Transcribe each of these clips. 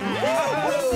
What?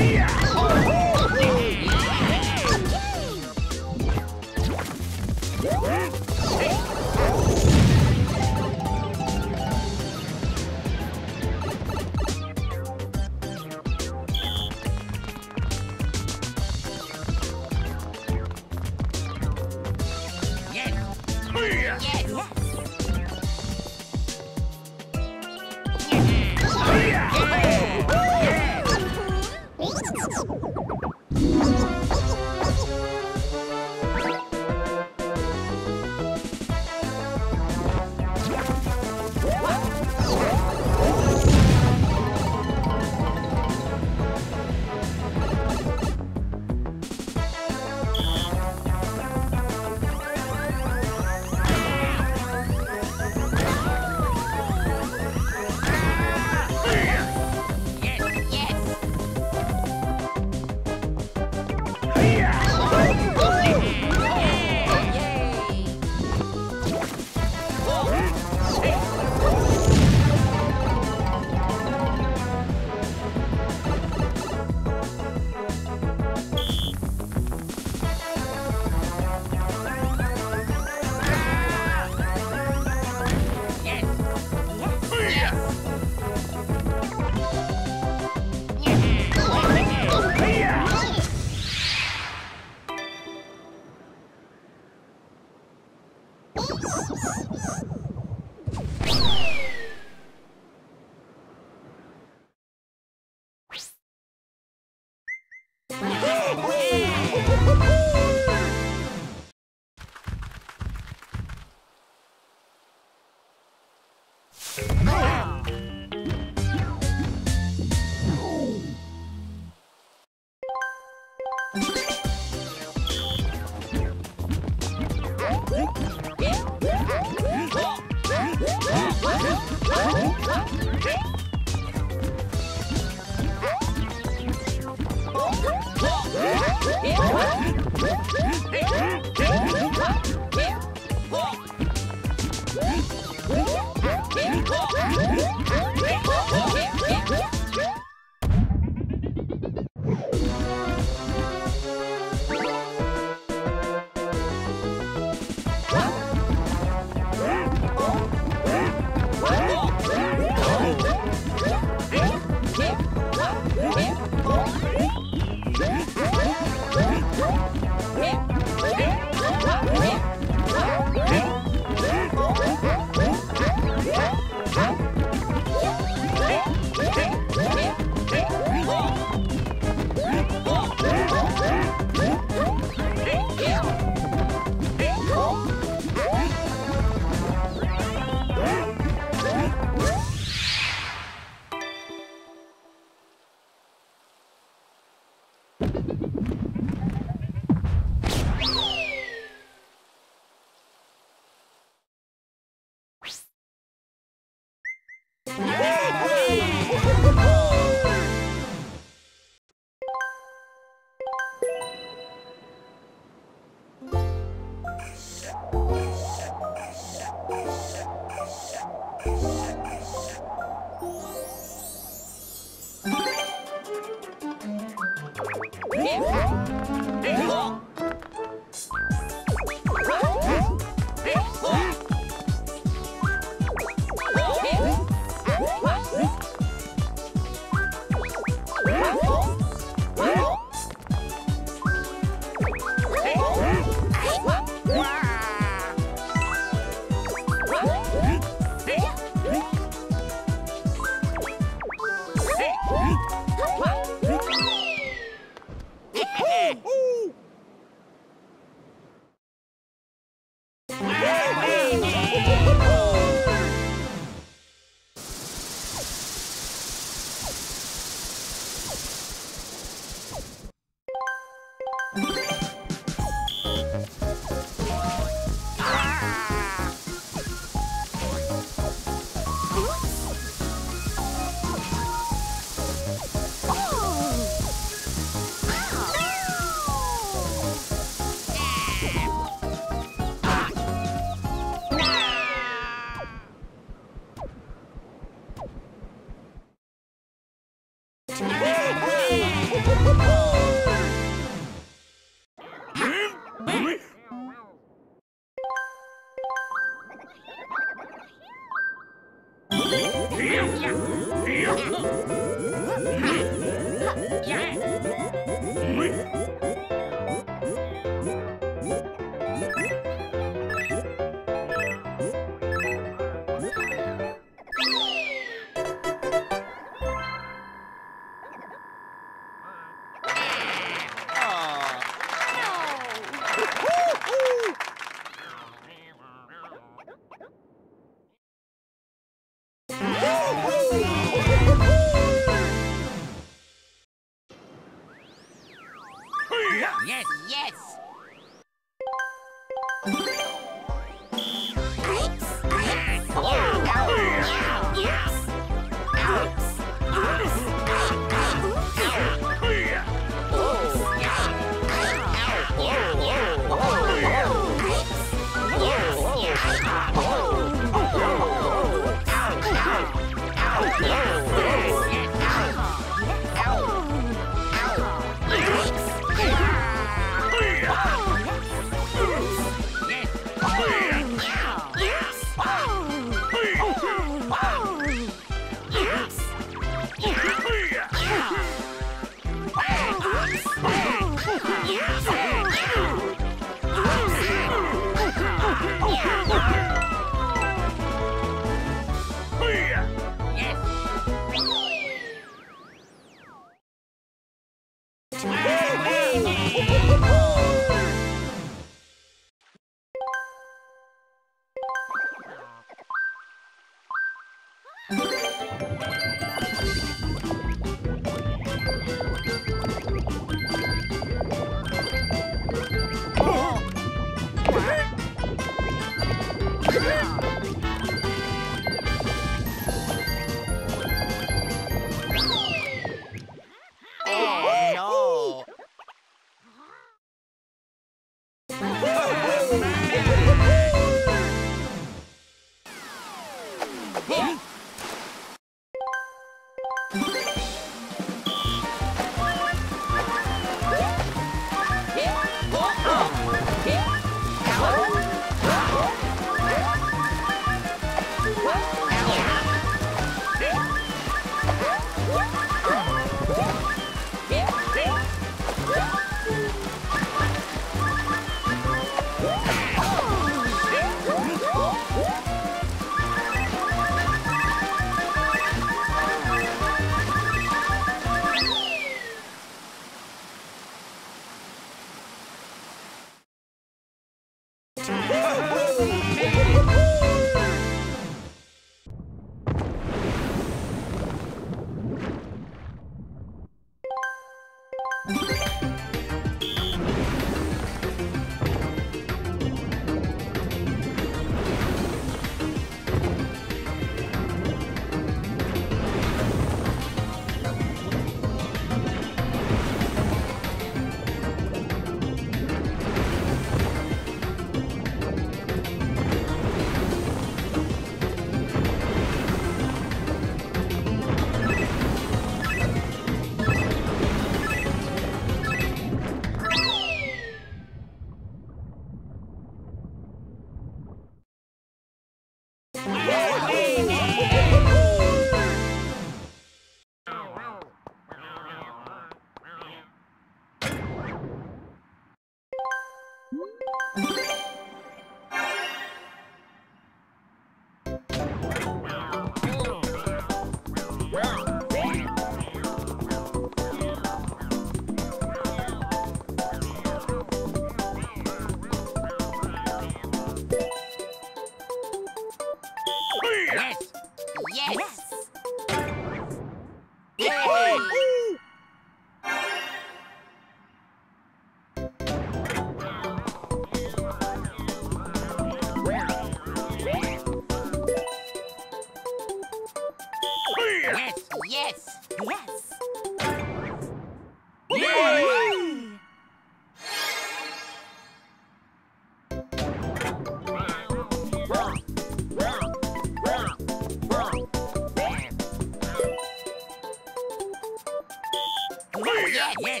Yeah, yeah.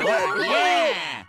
Oh, yeah. Yeah.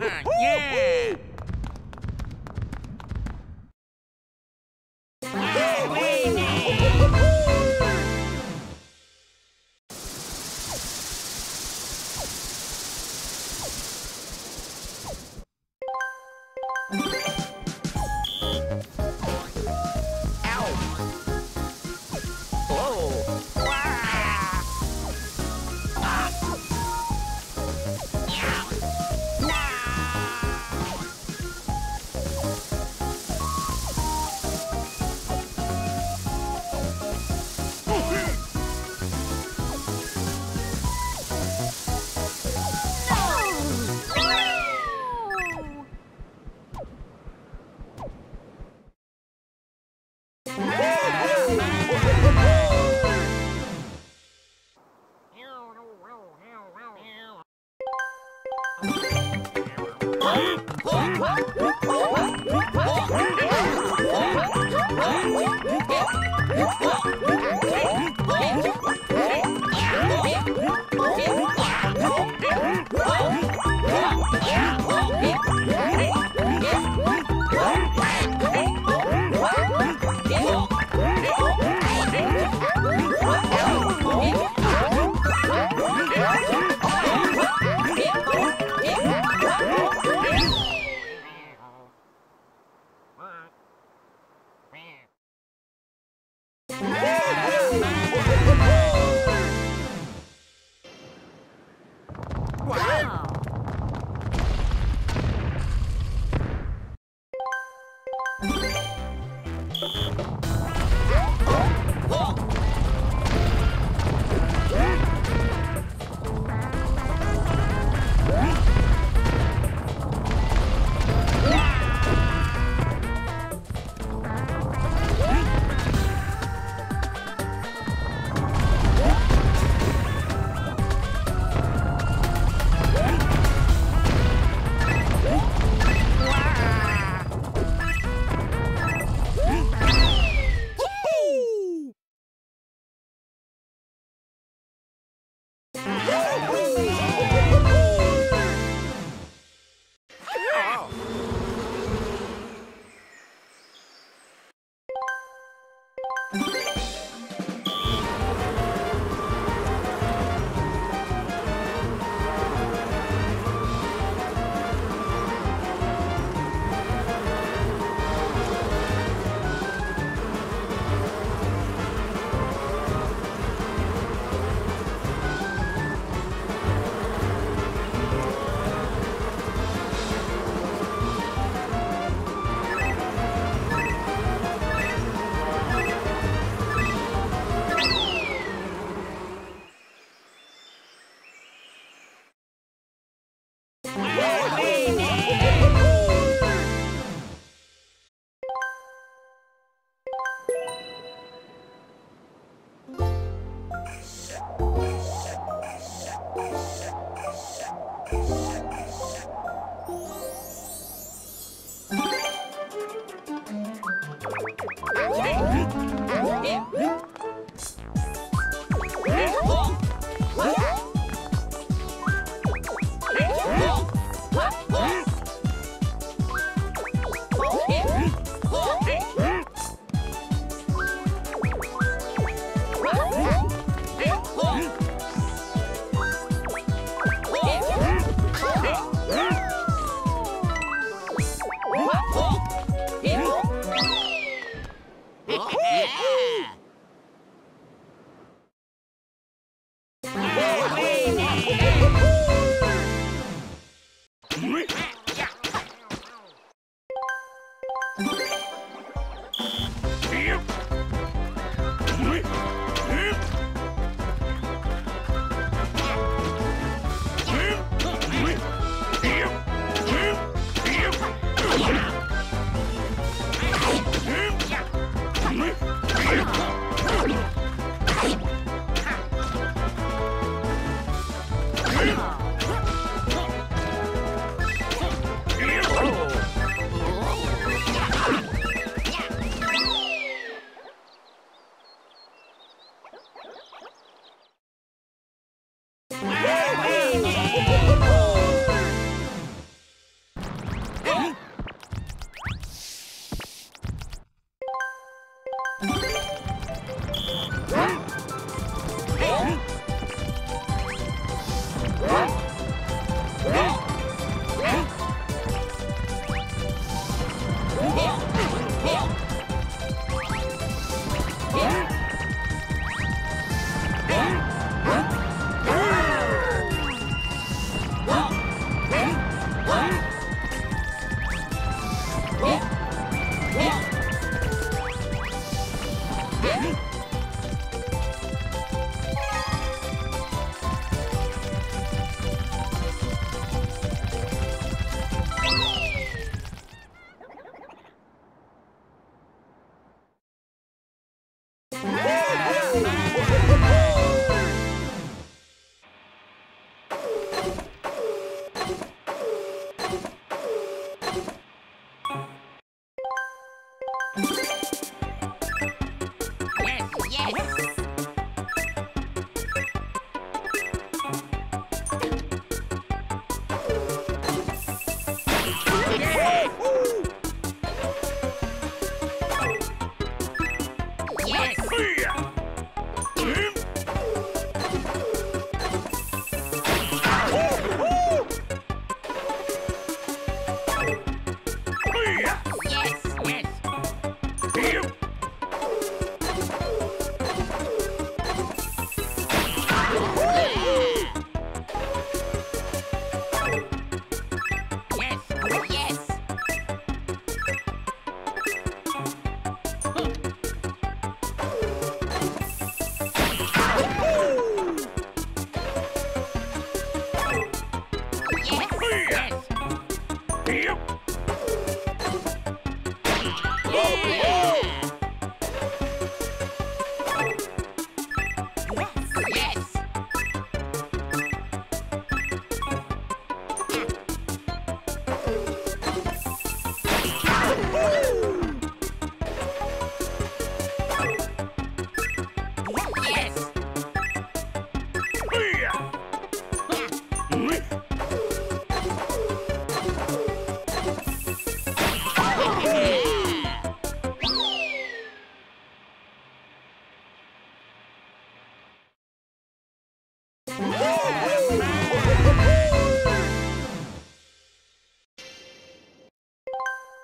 Yeah!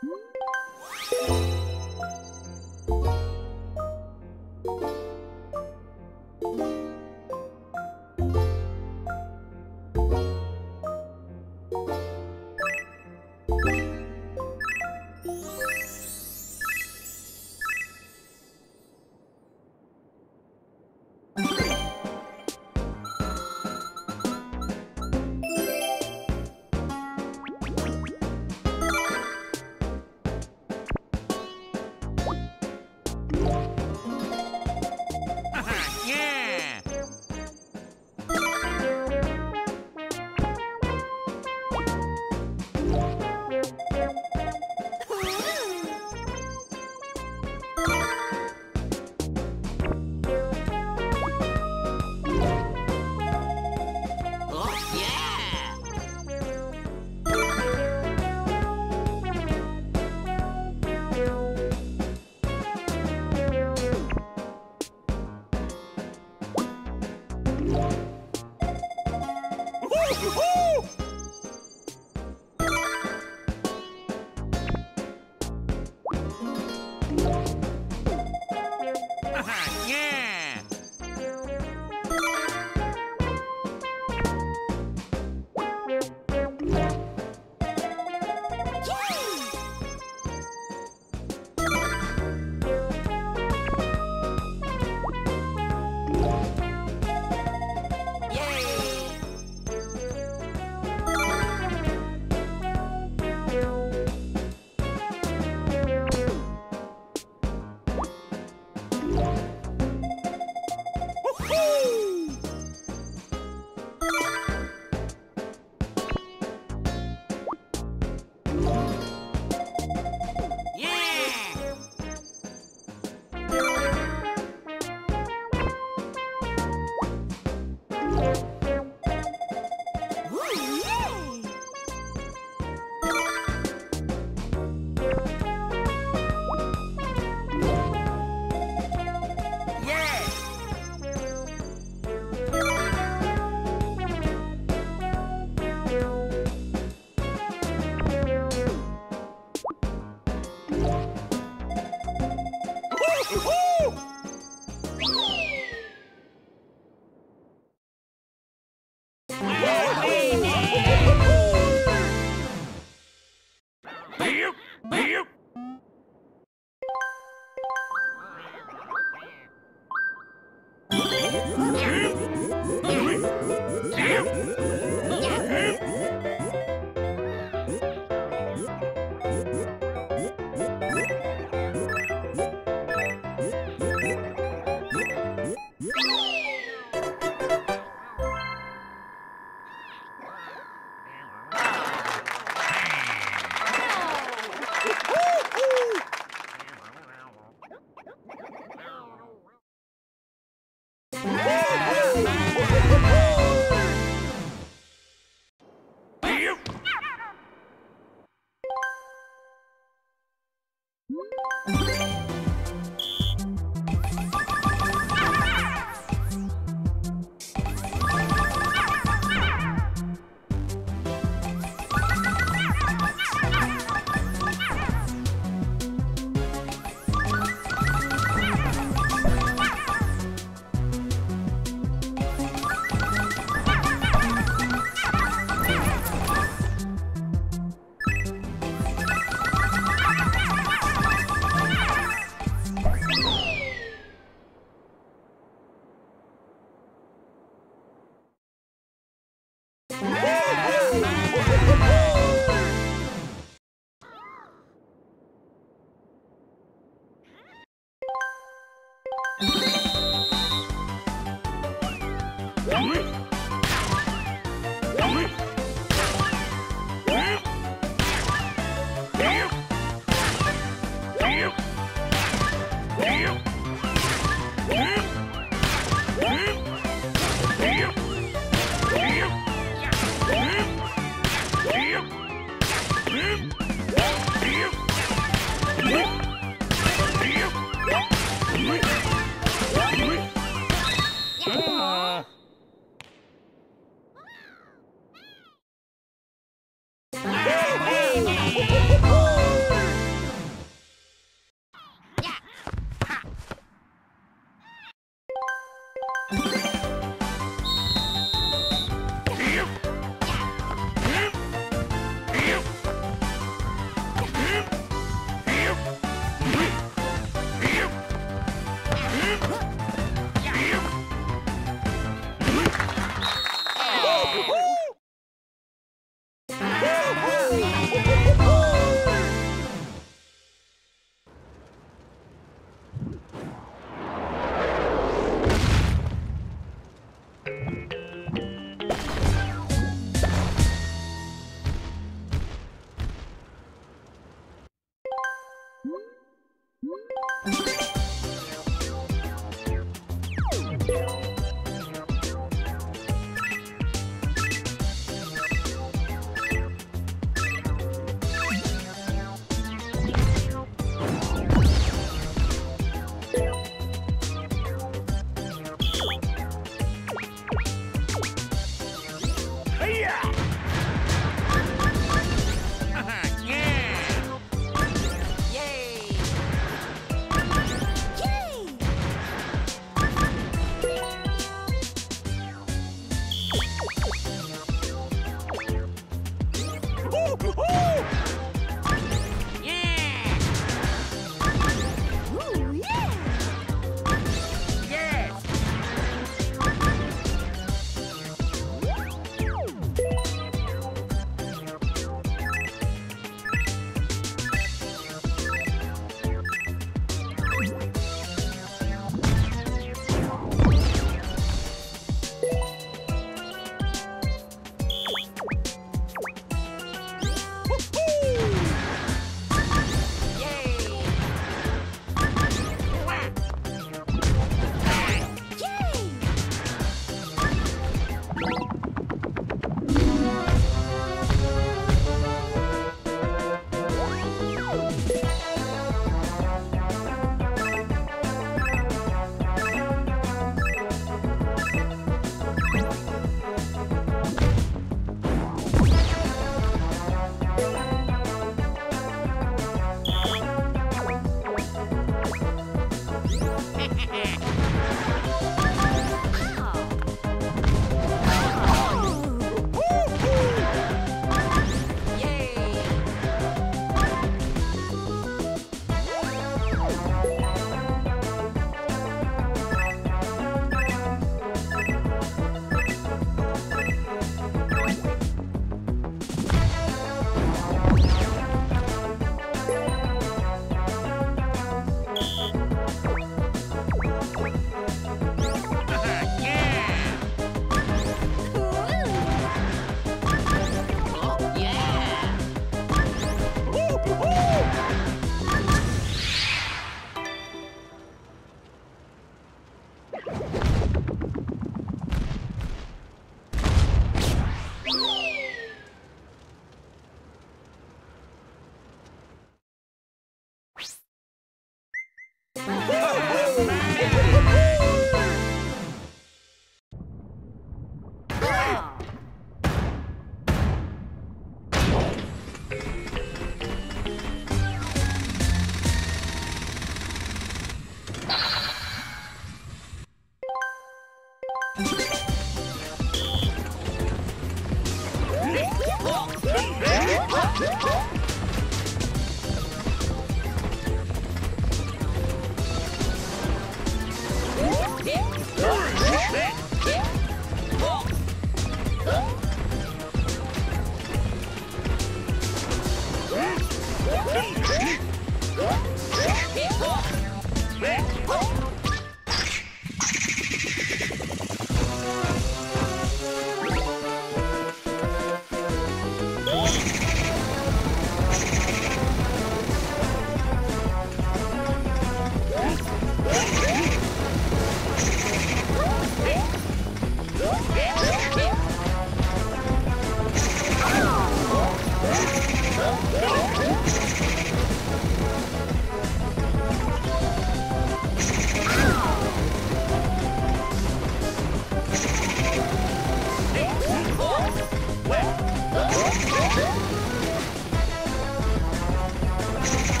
Woo!